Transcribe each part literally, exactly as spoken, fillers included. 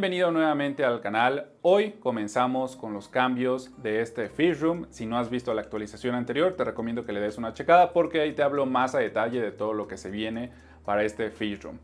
Bienvenido nuevamente al canal. Hoy comenzamos con los cambios de este Fish Room. Si no has visto la actualización anterior, te recomiendo que le des una checada porque ahí te hablo más a detalle de todo lo que se viene para este Fish Room.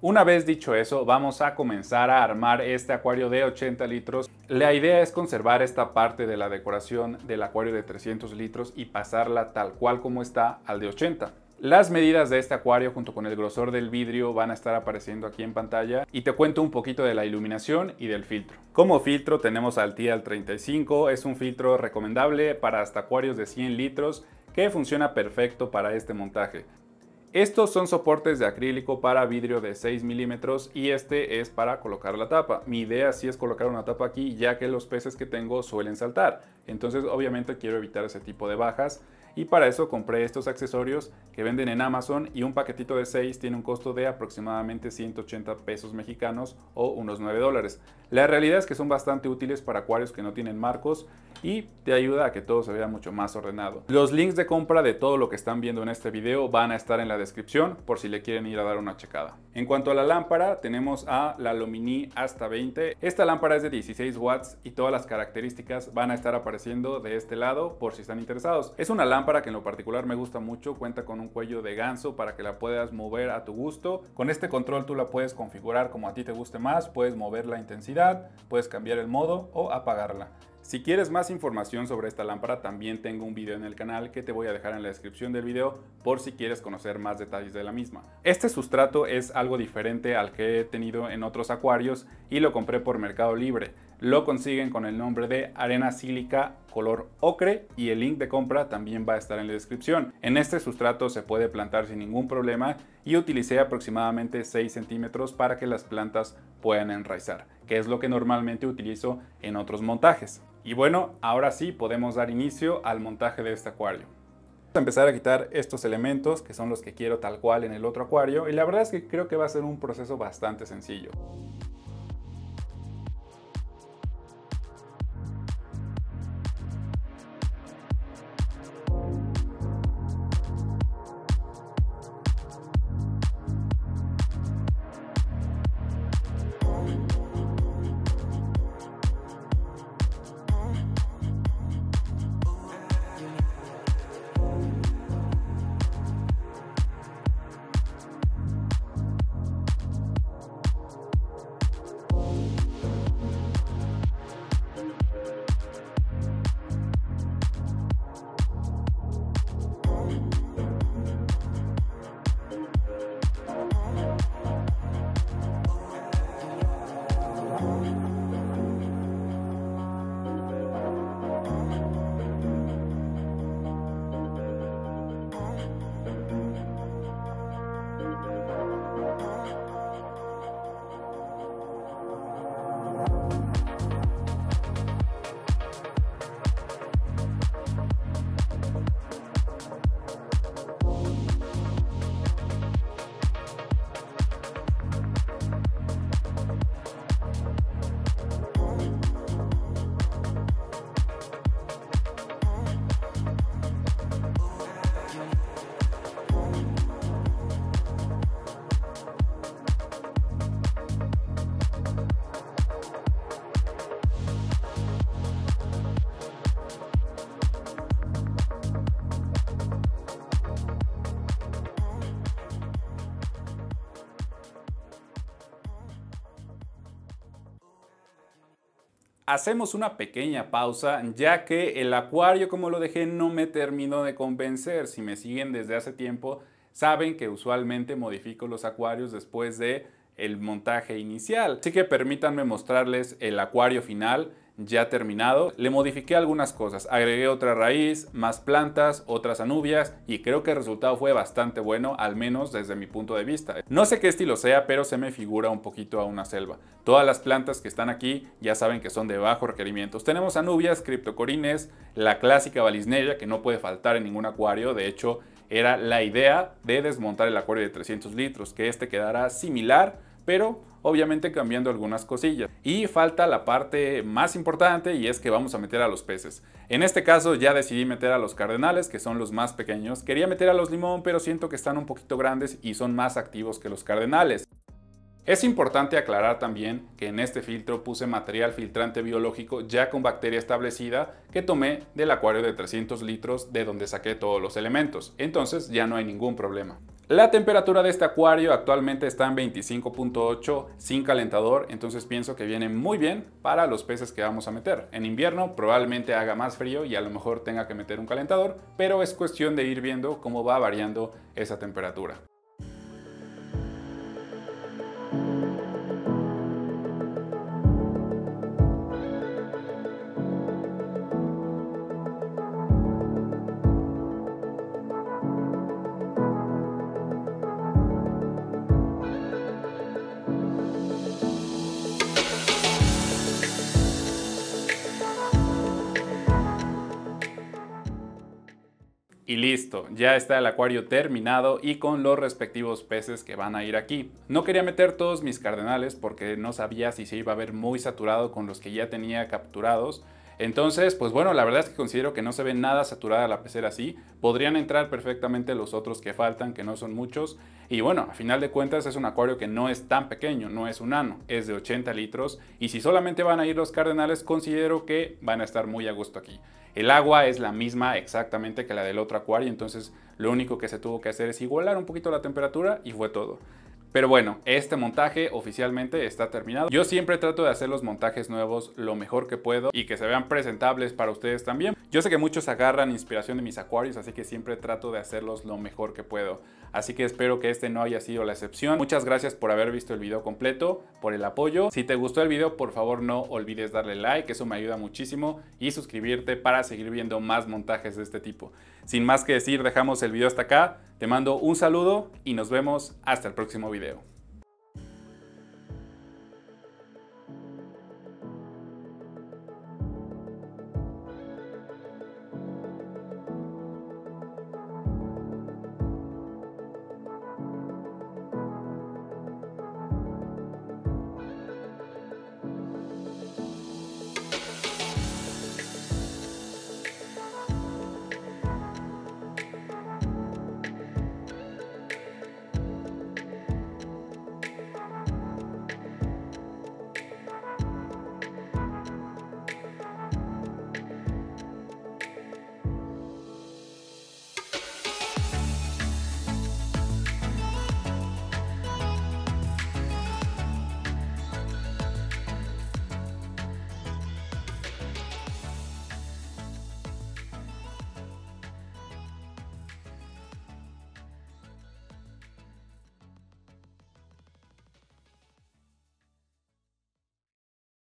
Una vez dicho eso, vamos a comenzar a armar este acuario de ochenta litros. La idea es conservar esta parte de la decoración del acuario de trescientos litros y pasarla tal cual como está al de ochenta. Las medidas de este acuario junto con el grosor del vidrio van a estar apareciendo aquí en pantalla y te cuento un poquito de la iluminación y del filtro. Como filtro tenemos al Tidal treinta y cinco, es un filtro recomendable para hasta acuarios de cien litros que funciona perfecto para este montaje. Estos son soportes de acrílico para vidrio de seis milímetros y este es para colocar la tapa. Mi idea sí es colocar una tapa aquí ya que los peces que tengo suelen saltar. Entonces obviamente quiero evitar ese tipo de bajas y para eso compré estos accesorios que venden en Amazon y un paquetito de seis tiene un costo de aproximadamente ciento ochenta pesos mexicanos o unos nueve dólares. La realidad es que son bastante útiles para acuarios que no tienen marcos y te ayuda a que todo se vea mucho más ordenado. Los links de compra de todo lo que están viendo en este video van a estar en la descripción por si le quieren ir a dar una checada. En cuanto a la lámpara, tenemos a la Lominie Asta veinte. Esta lámpara es de dieciséis watts y todas las características van a estar apareciendo de este lado por si están interesados. Es una lámpara que en lo particular me gusta mucho, cuenta con un cuello de ganso para que la puedas mover a tu gusto. Con este control tú la puedes configurar como a ti te guste más, puedes mover la intensidad, puedes cambiar el modo o apagarla. Si quieres más información sobre esta lámpara, también tengo un video en el canal que te voy a dejar en la descripción del video por si quieres conocer más detalles de la misma. Este sustrato es algo diferente al que he tenido en otros acuarios y lo compré por Mercado Libre. Lo consiguen con el nombre de Arena Sílica color ocre y el link de compra también va a estar en la descripción. En este sustrato se puede plantar sin ningún problema y utilicé aproximadamente seis centímetros para que las plantas puedan enraizar, que es lo que normalmente utilizo en otros montajes. Y bueno, ahora sí podemos dar inicio al montaje de este acuario. Vamos a empezar a quitar estos elementos que son los que quiero tal cual en el otro acuario y la verdad es que creo que va a ser un proceso bastante sencillo. Hacemos una pequeña pausa ya que el acuario como lo dejé no me terminó de convencer. Si me siguen desde hace tiempo saben que usualmente modifico los acuarios después de el montaje inicial. Así que permítanme mostrarles el acuario final ya terminado. Le modifiqué algunas cosas, agregué otra raíz, más plantas, otras anubias y creo que el resultado fue bastante bueno, al menos desde mi punto de vista. No sé qué estilo sea, pero se me figura un poquito a una selva. Todas las plantas que están aquí ya saben que son de bajo requerimientos. Tenemos anubias, criptocorines, la clásica balisneria que no puede faltar en ningún acuario. De hecho, era la idea de desmontar el acuario de trescientos litros, que este quedara similar pero obviamente cambiando algunas cosillas. Y falta la parte más importante y es que vamos a meter a los peces. En este caso ya decidí meter a los cardenales, que son los más pequeños. Quería meter a los limón, pero siento que están un poquito grandes y son más activos que los cardenales. Es importante aclarar también que en este filtro puse material filtrante biológico ya con bacteria establecida que tomé del acuario de trescientos litros de donde saqué todos los elementos, entonces ya no hay ningún problema. La temperatura de este acuario actualmente está en veinticinco punto ocho sin calentador, entonces pienso que viene muy bien para los peces que vamos a meter. En invierno probablemente haga más frío y a lo mejor tenga que meter un calentador, pero es cuestión de ir viendo cómo va variando esa temperatura. Y listo, ya está el acuario terminado y con los respectivos peces que van a ir aquí. No quería meter todos mis cardenales porque no sabía si se iba a ver muy saturado con los que ya tenía capturados. Entonces, pues bueno, la verdad es que considero que no se ve nada saturada la pecera así. Podrían entrar perfectamente los otros que faltan, que no son muchos. Y bueno, a final de cuentas es un acuario que no es tan pequeño, no es un nano, es de ochenta litros. Y si solamente van a ir los cardenales, considero que van a estar muy a gusto aquí. El agua es la misma exactamente que la del otro acuario, entonces lo único que se tuvo que hacer es igualar un poquito la temperatura y fue todo. Pero bueno, este montaje oficialmente está terminado. Yo siempre trato de hacer los montajes nuevos lo mejor que puedo y que se vean presentables para ustedes también. Yo sé que muchos agarran inspiración de mis acuarios, así que siempre trato de hacerlos lo mejor que puedo. Así que espero que este no haya sido la excepción. Muchas gracias por haber visto el video completo, por el apoyo. Si te gustó el video, por favor no olvides darle like, eso me ayuda muchísimo. Y suscribirte para seguir viendo más montajes de este tipo. Sin más que decir, dejamos el video hasta acá. Te mando un saludo y nos vemos hasta el próximo video.